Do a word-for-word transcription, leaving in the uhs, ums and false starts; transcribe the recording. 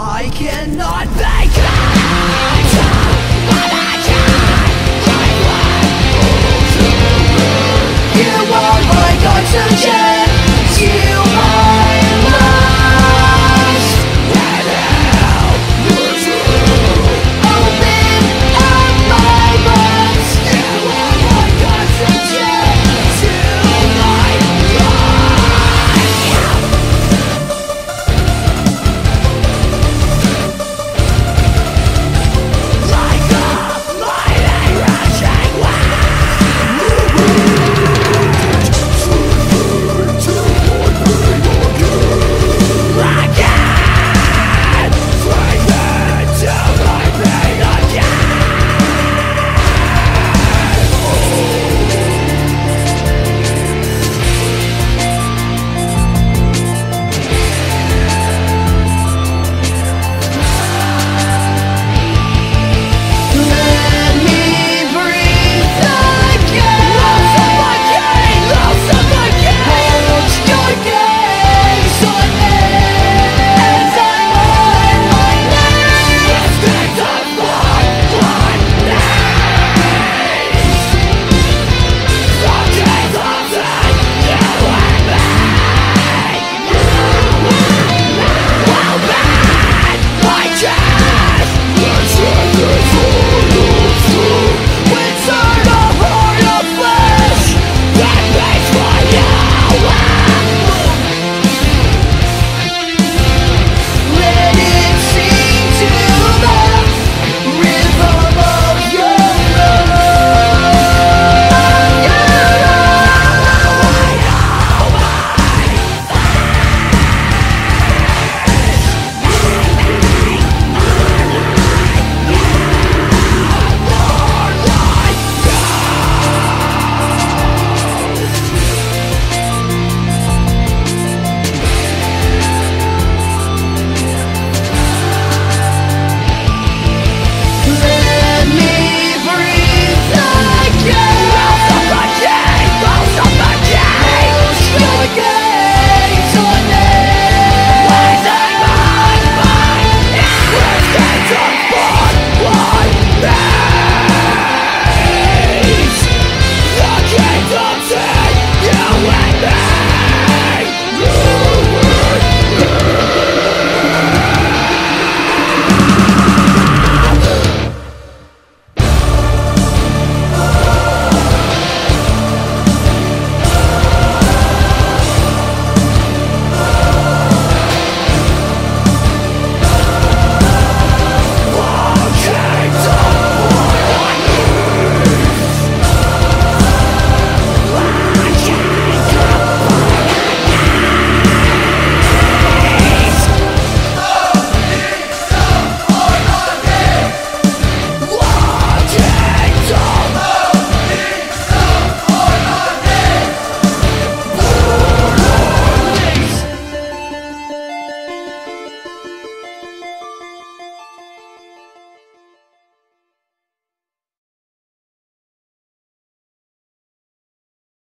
I cannot make it.